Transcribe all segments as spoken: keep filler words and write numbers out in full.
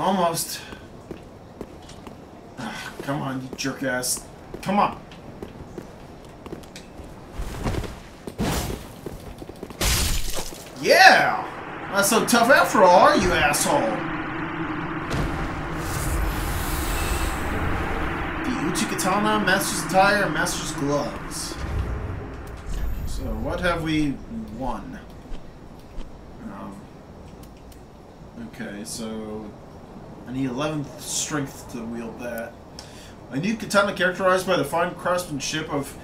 Almost. Ugh, come on, you jerk ass. Come on. Yeah! Not so tough after all, are you, asshole? The Uchi Katana, Master's Attire, Master's Gloves. So, what have we won? Um, okay, so... I need eleventh strength to wield that. A new katana characterized by the fine craftsmanship of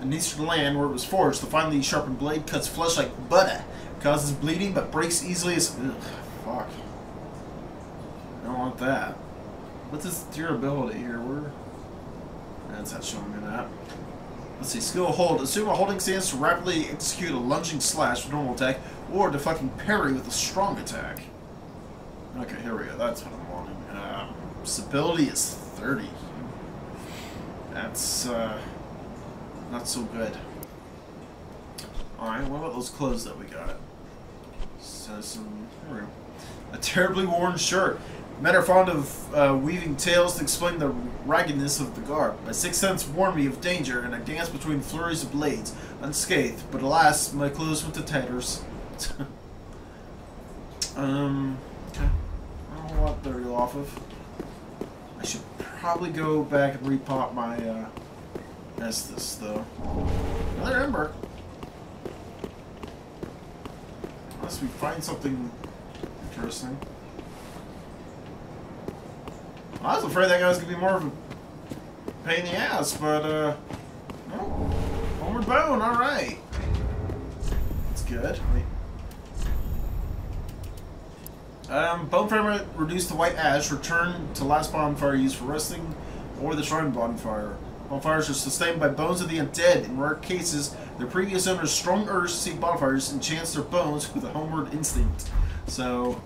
an eastern land where it was forged. The finely sharpened blade cuts flesh like butter. Causes bleeding, but breaks easily as... Ugh, fuck. I don't want that. What's this durability here? We're... That's not showing me that. Let's see. Skill hold. Assume a holding stance to rapidly execute a lunging slash with normal attack, or to fucking parry with a strong attack. Okay, here we go. That's what I'm wanting. Um, stability is thirty. That's, uh... not so good. Alright, what about those clothes that we got? Says some room. A terribly worn shirt. Men are fond of uh, weaving tales to explain the raggedness of the garb. My sixth sense warned me of danger, and I danced between flurries of blades, unscathed. But alas, my clothes went to tatters. um, okay. I don't know what they're real off of. I should probably go back and repop my uh, Estus, though. Another ember. Unless we find something interesting. I was afraid that guy was going to be more of a pain in the ass, but, uh, no. Homeward Bone, alright. That's good. Wait. Um, bone fragment reduced to white ash, return to last bonfire used for resting, or the shrine bonfire. Bonfires are sustained by bones of the undead. In rare cases, their previous owners' strong urge to seek bonfires enchants their bones with a homeward instinct. So,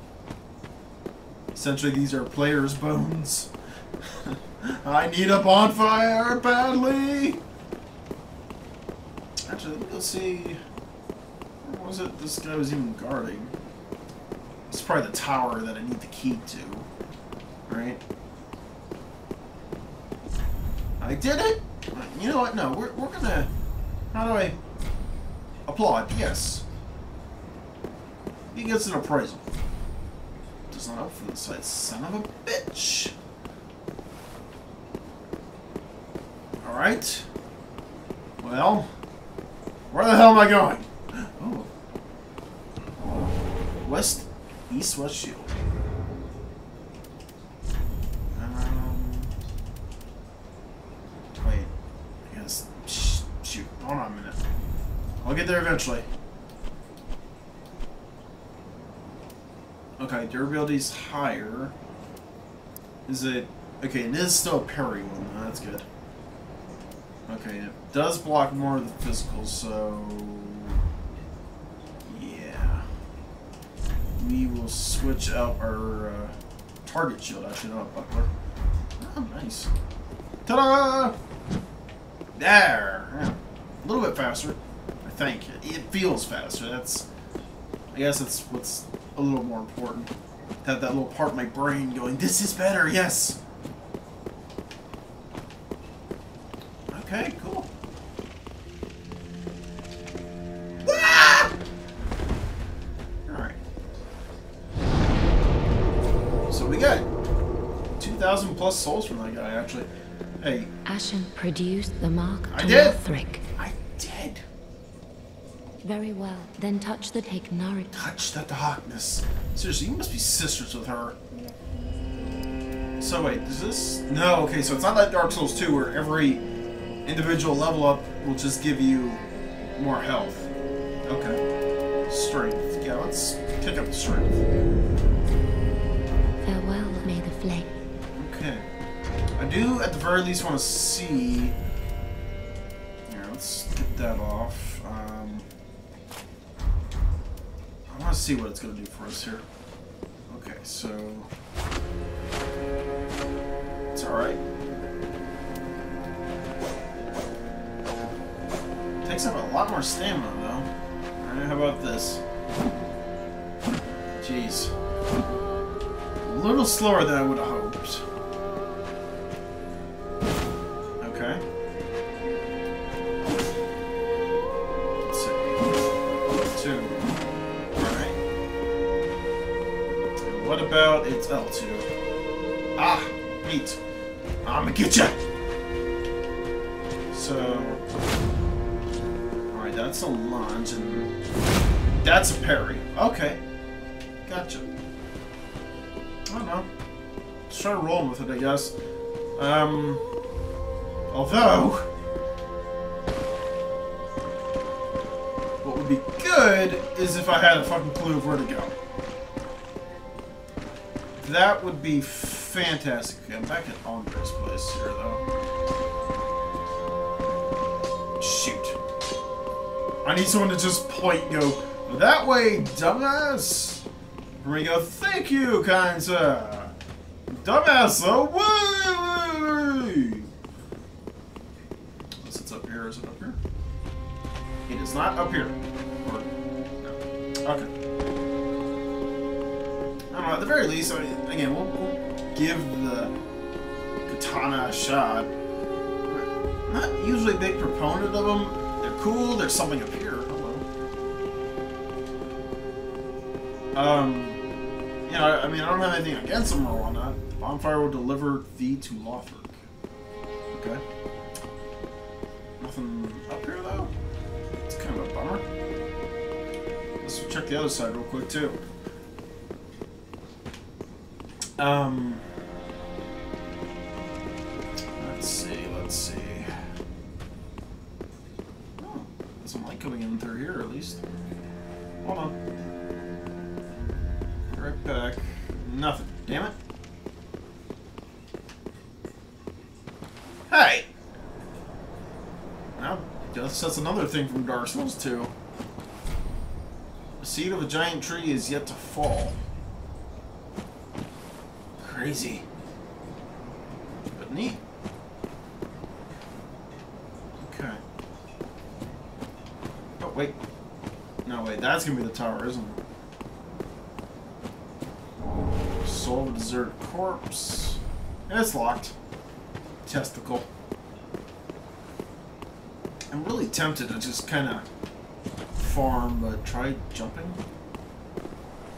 essentially, these are players' bones. I need a bonfire badly! Actually, let me go see... Where was it this guy was even guarding? It's probably the tower that I need the key to. Right? I did it! You know what? No, we're, we're gonna... How do I... Applaud, yes. He gets an appraisal. Does not up for the side, son of a bitch! Alright. Well... Where the hell am I going? Oh. West... East West shield. Hold on a minute. I'll get there eventually. Okay, durability's higher. Is it... Okay, it is still a parry one, though. That's good. Okay, it does block more of the physical, so... Yeah. We will switch out our uh, target shield, actually, not a buckler. Oh, nice. Ta-da! There! Yeah. A little bit faster, I think. It feels faster. That's, I guess that's what's a little more important. To have that little part of my brain going, this is better, yes! Okay, cool. Ah! Alright. So we got two thousand plus souls from that guy, actually. Hey. Ashen produced the mark of Lothric. Very well. Then touch the Darkness. Touch the Darkness. Seriously, you must be sisters with her. So wait, is this... No, okay, so it's not like Dark Souls two where every individual level up will just give you more health. Okay. Strength. Yeah, let's pick up the strength. Farewell, may the flame. Okay. I do, at the very least, want to see... Here, let's get that off. Um... I want to see what it's going to do for us here. Okay, so... It's alright. Takes up a lot more stamina, though. Alright, how about this? Jeez. little slower than I would have hoped. Okay. Let's see. L two. Alright. And what about it's L two? Ah! Beat! I'ma get ya! So... Alright, that's a lunge and... That's a parry. Okay. Gotcha. I don't know. Let's try rolling with it, I guess. Um... Although... What would be good is if I had a fucking clue of where to go. That would be fantastic. Okay, I'm back at Andre's place here, though. Shoot. I need someone to just point and go, that way, dumbass! And we go, thank you, kind sir! Dumbass, away! Unless it's up here, is it up here? It is not up here. Or, no. Okay. I don't know, at the very least, I mean, again, we'll, we'll give the katana a shot. I'm not usually a big proponent of them. They're cool, there's something up here. Um, you know, I mean, I don't have anything against them or whatnot. The bonfire will deliver thee to Lothric. Okay. Nothing up here, though? It's kind of a bummer. Let's check the other side real quick, too. Um... Let's see, let's see... Oh, there's some light coming in through here, at least. Hold on. Right back. Nothing. Damn it. Hey! Now, that's, that's another thing from Dark Souls two. The seed of a giant tree is yet to fall. Crazy. But neat. Okay. Oh, wait. No, wait. That's gonna be the tower, isn't it? Soul of a deserted corpse. And it's locked. Testicle. I'm really tempted to just kind of farm, but try jumping.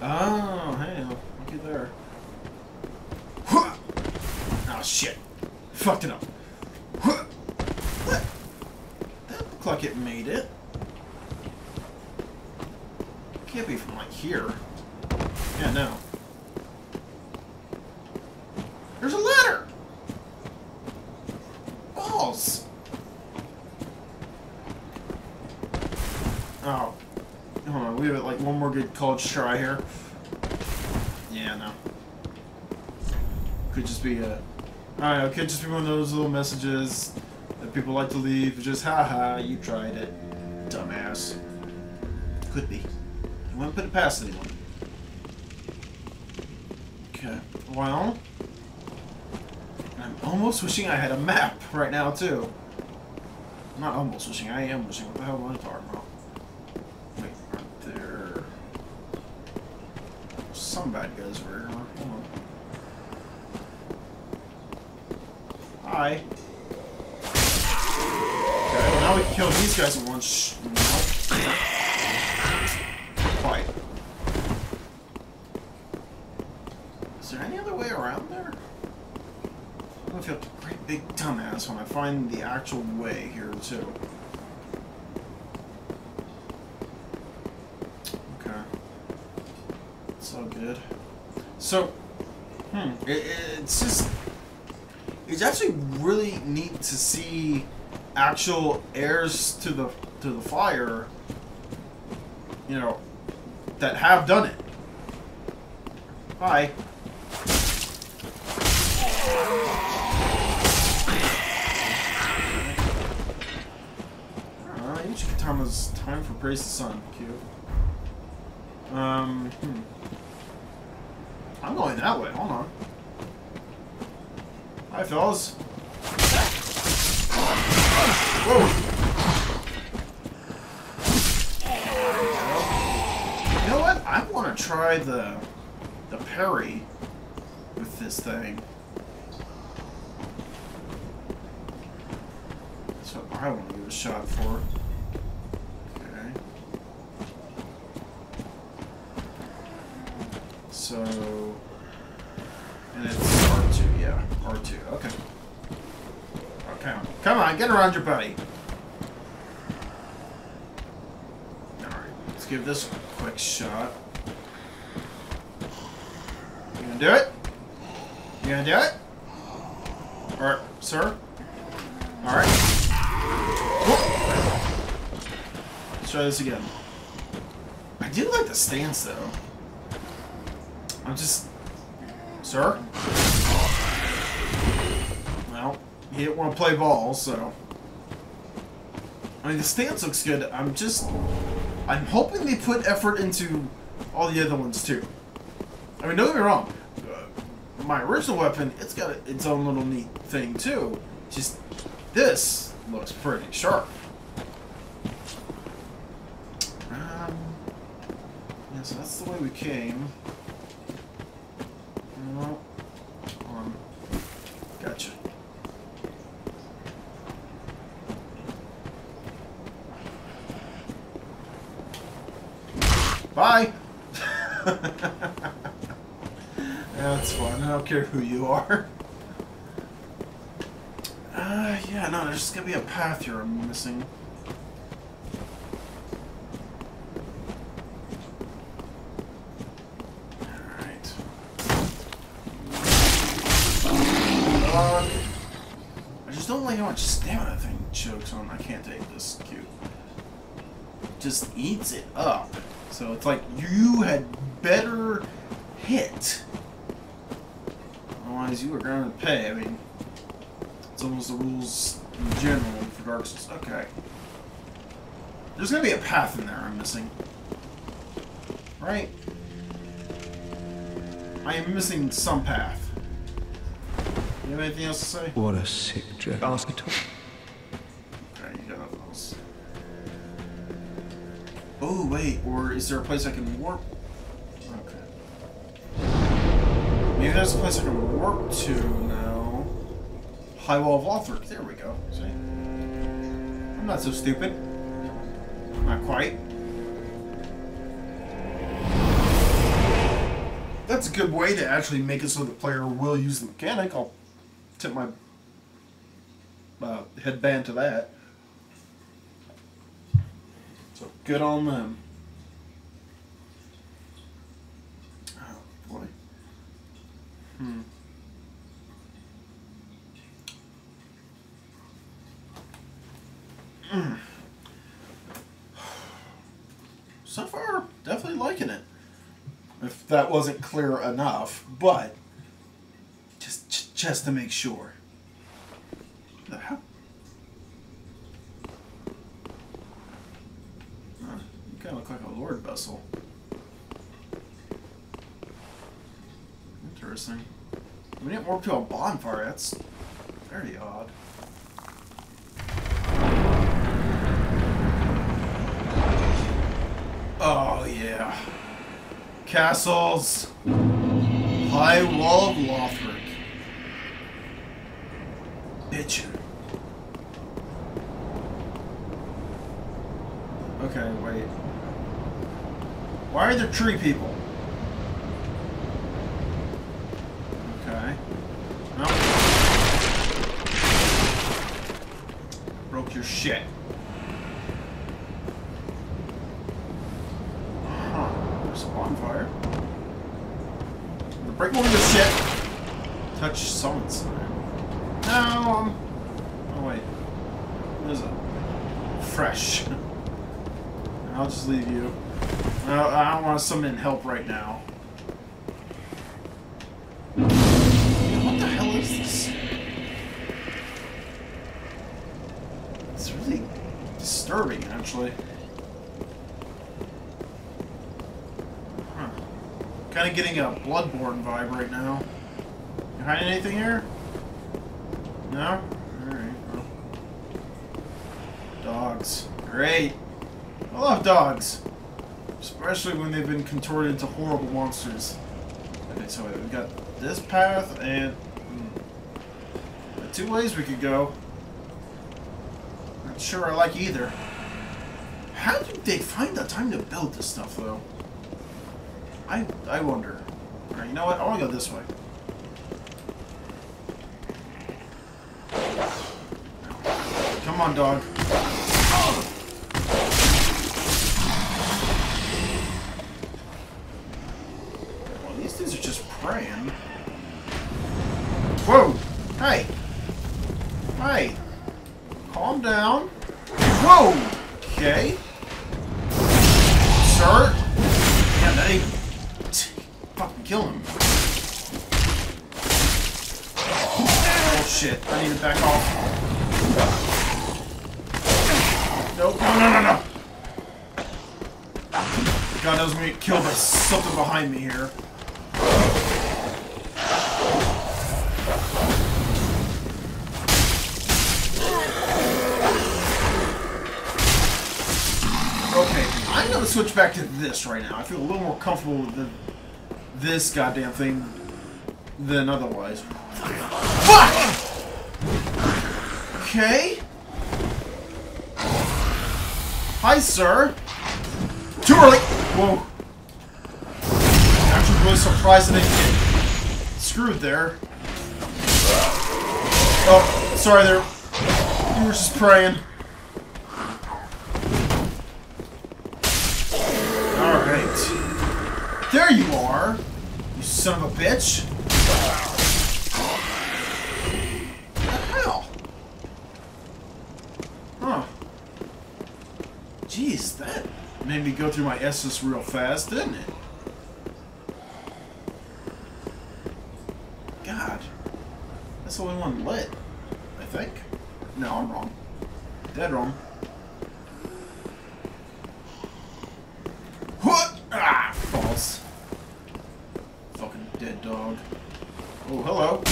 Oh, hey, looky there. Oh, shit. Fucked it up. That looked like it made it. Can't be from like here. Yeah, no. There's a ladder! Balls! Oh. Hold on, we have like one more good college try here. Yeah, no. Could just be a... Alright, it could just be one of those little messages that people like to leave. Just, haha, you tried it. Dumbass. Could be. I wouldn't put it past anyone. Okay. Well... I'm almost wishing I had a map right now, too. I'm not almost wishing, I am wishing. What the hell am I talking about? Wait, right there. Some bad guys over here. Hold on. Hi. Okay, well now we can kill these guys at once. No. Quiet. Is there any other way around there? I'm gonna feel like a great big dumbass when I find the actual way here, too. Okay. It's all good. So, hmm, it, it's just... It's actually really neat to see actual heirs to the, to the fire, you know, that have done it. Hi. Thomas, time for praise the sun. Cute. Um, hmm. I'm going that way. Hold on. Hi, fellas. Whoa. You know what? I want to try the the parry with this thing. That's what I want to give a shot for. Okay. So, and it's R two, yeah, R two, okay. Okay, come on, get around your buddy. All right, let's give this a quick shot. You gonna do it? You gonna do it? Alright, sir? Alright. Let's try this again. I do like the stance, though. I'm just... Sir? Well, he didn't want to play ball, so... I mean, the stance looks good. I'm just... I'm hoping they put effort into all the other ones, too. I mean, don't get me wrong. My original weapon, it's got its own little neat thing, too. Just, this looks pretty sharp. Um, yeah, so that's the way we came. Well, um, gotcha. Bye! That's fun. I don't care who you are. Uh, yeah, no, there's gonna be a path here I'm missing. Alright. Uh, I just don't like how much stamina that thing chokes on. I can't take this cute. It just eats it up. So it's like, you had better hit. Otherwise, you are going to pay. I mean, it's almost the rules in general for Dark Souls. Okay. There's going to be a path in there I'm missing. Right? I am missing some path. You have anything else to say? What a sick joke. Ask it all. Okay, you got nothing else. Oh, wait. Or is there a place I can warp? Maybe there's a place I can warp to now. High Wall of Lothric. There we go. See? I'm not so stupid. Not quite. That's a good way to actually make it so the player will use the mechanic. I'll tip my uh, headband to that. So good on them. Oh boy. Hmm. Mm. So far, definitely liking it. If that wasn't clear enough, but just just to make sure. What the hell? Huh, you kind of look like a Lord vessel. Interesting. We didn't warp to a bonfire, that's very odd. Oh yeah. Castles. High Wall of Lothric. Bitch. Okay, wait. Why are there tree people? Your shit. Huh. There's a bonfire. I'm gonna break one of this shit. Touch someone's sign. No, I'm... Oh, wait. There's a... Fresh. I'll just leave you. No, I don't want to summon help right now. What the hell is this? It's really disturbing, actually. Huh. Kind of getting a Bloodborne vibe right now. You hiding anything here? No? Alright, well. Dogs. Great. I love dogs. Especially when they've been contorted into horrible monsters. Okay, so we've got this path and mm, the two ways we could go. Not sure I like either. How did they find the time to build this stuff though? I I wonder. Alright, you know what? I wanna go this way. Come on, dog. Oh! Well, these things are just praying. Whoa! Hey! Hey! Calm down. Whoa! Okay. Sir? Yeah, they fucking kill him. Oh shit, I need to back off. Nope. No, no, no, no! God knows I'm gonna get killed by something behind me here. Okay, I'm gonna switch back to this right now. I feel a little more comfortable with the, this goddamn thing than otherwise. Fuck! Okay. Hi, sir! Too early! Whoa. I'm actually really surprised that I didn't get screwed there. Oh, sorry there. You were just praying. Alright. There you are! You son of a bitch! What the hell? Huh. Jeez, that made me go through my Estus real fast, didn't it? God. That's the only one lit, I think. No, I'm wrong. Dead wrong. What? Ah, false. Fucking dead dog. Oh, hello.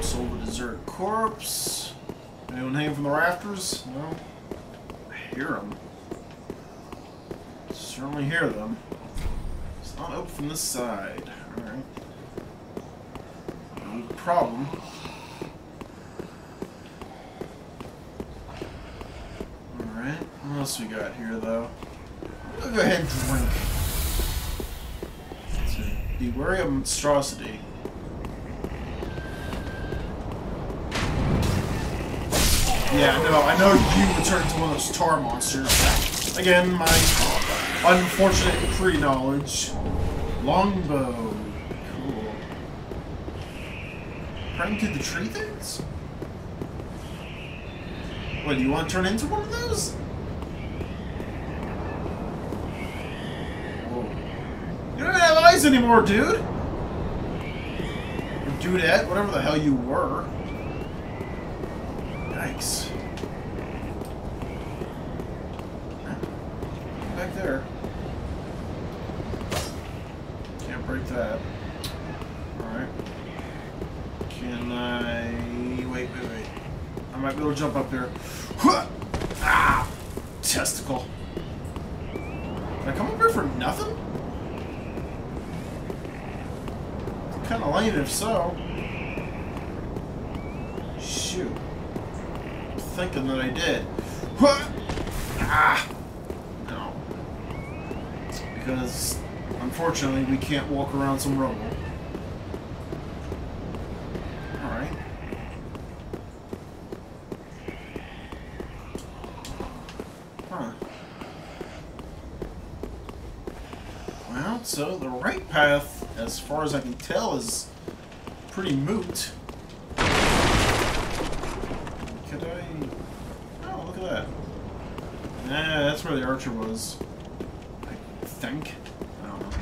Sold a deserted corpse. Anyone hanging from the rafters? No. I hear them. Certainly hear them. It's not open from this side. Alright. No problem. Alright. What else we got here, though? I'm gonna go ahead and drink. So be wary of monstrosity. Yeah, no, I know you returned to one of those tar monsters. Again, my unfortunate pre-knowledge. Longbow. Cool. Praying to the tree things? What, do you want to turn into one of those? Whoa. You don't have eyes anymore, dude! Or dudette, whatever the hell you were. Yikes. Back there. Can't break that. Alright. Can I... Wait, wait, wait. I might be able to jump up there. Ah! Testicle. Can I come up here for nothing? It's kinda lame if so. Shoot. Thinking that I did. Ah, no. Because, unfortunately, we can't walk around some rubble. Alright. Huh. Well, so the right path, as far as I can tell, is pretty moot. Nah, that's where the archer was. I think. I don't know.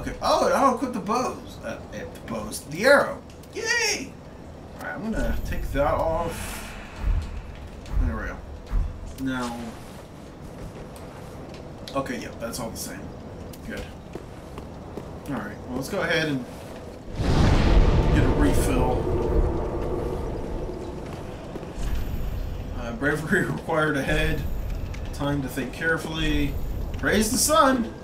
Okay. Oh, and I'll equip the bows. Uh, the bows. The arrow. Yay! Alright, I'm gonna take that off. There we go. Now. Okay, yep, yeah, that's all the same. Good. Alright, well, let's go ahead and get a refill. Bravery required ahead. Time to think carefully. Praise the sun!